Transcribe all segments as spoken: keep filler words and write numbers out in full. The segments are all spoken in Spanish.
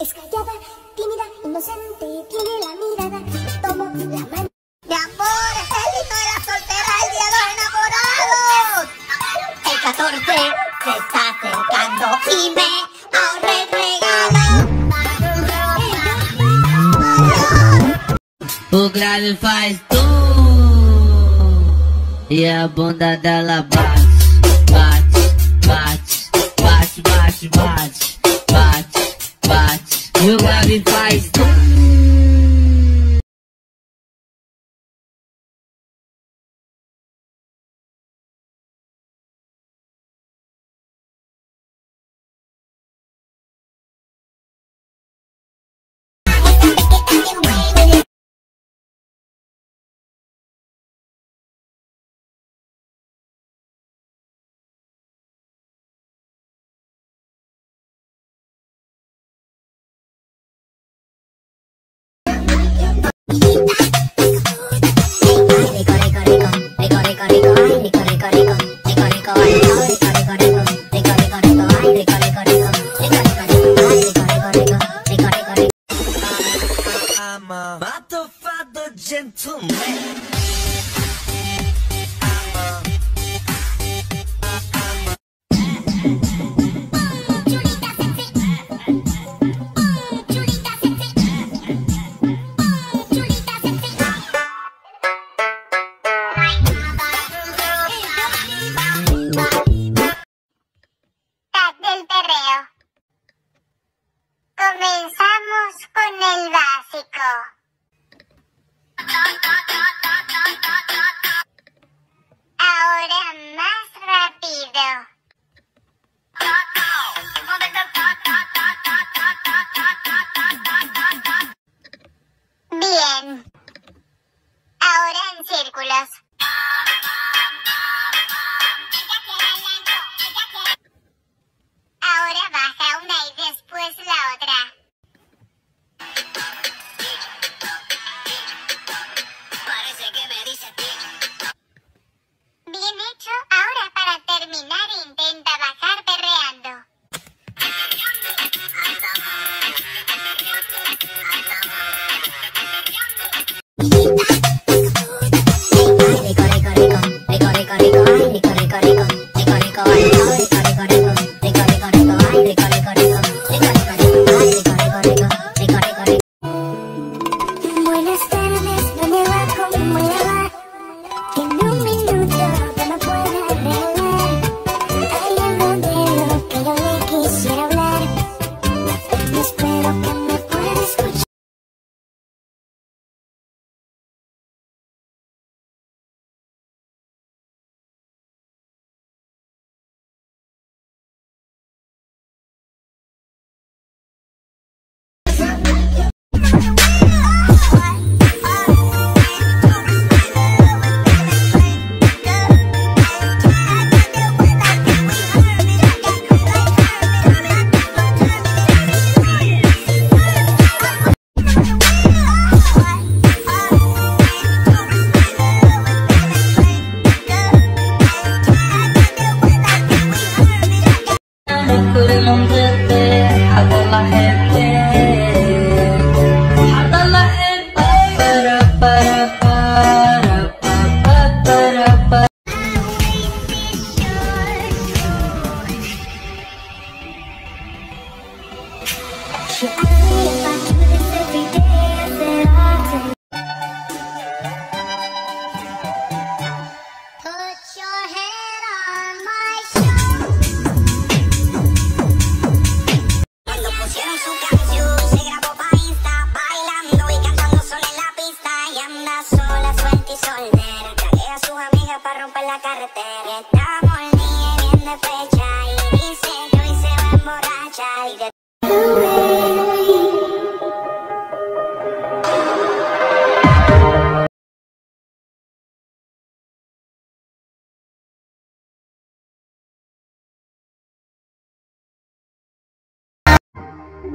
Es callada, tímida, inocente, tiene la mirada, tomo la mano. Mi amor, esta es la historia soltera del día de los enamorados. El catorce se está acercando y me ahorré el regalo para un ropa. O grave faz tu e a bunda dela bate, bate, bate, bate, bate. E o grave faz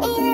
oh.